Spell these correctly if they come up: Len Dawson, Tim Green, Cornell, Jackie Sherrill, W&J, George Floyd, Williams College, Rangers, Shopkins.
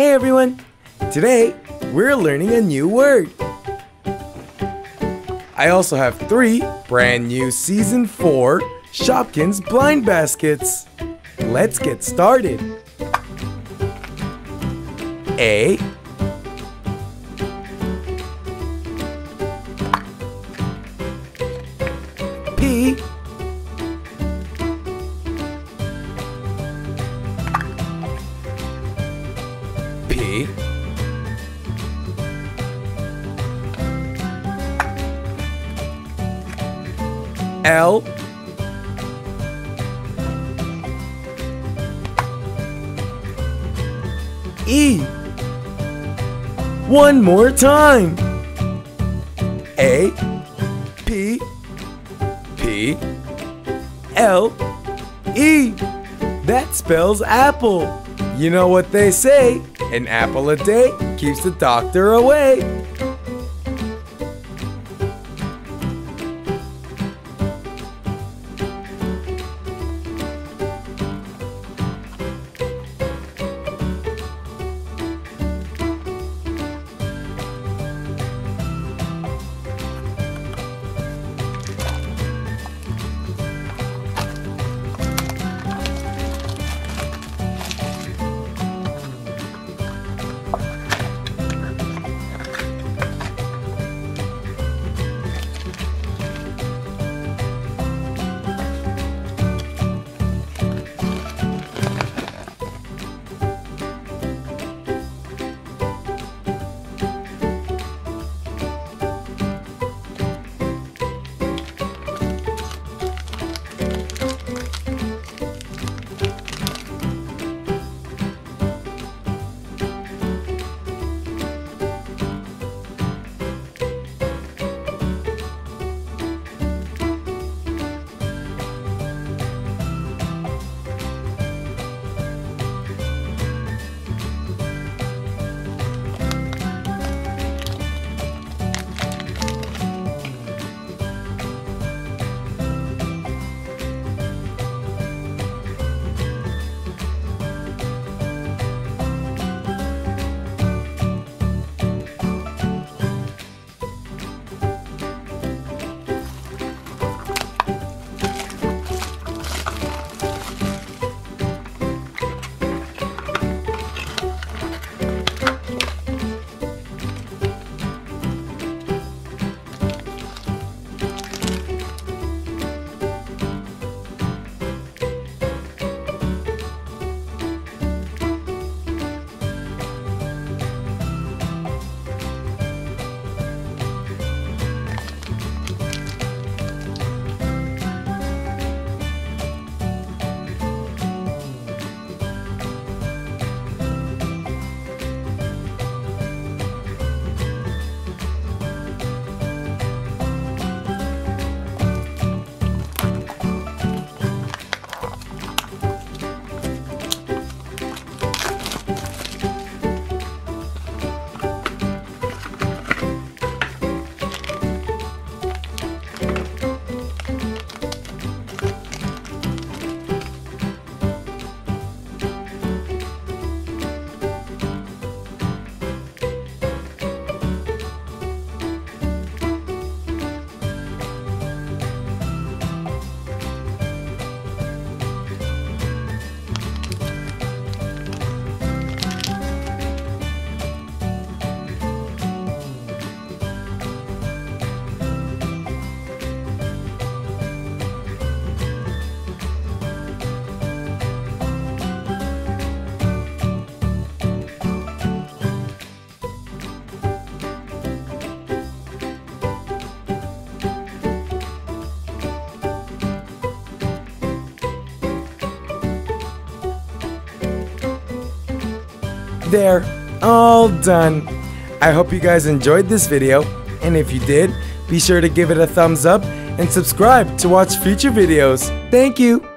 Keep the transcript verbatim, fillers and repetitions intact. Hey everyone! Today, we're learning a new word. I also have three brand new Season four Shopkins blind baskets. Let's get started. A. P. P. L. E. One more time. A. P. P. L. E. That spells apple. You know what they say? An apple a day keeps the doctor away. There, all done. I hope you guys enjoyed this video, and if you did, be sure to give it a thumbs up and subscribe to watch future videos. Thank you.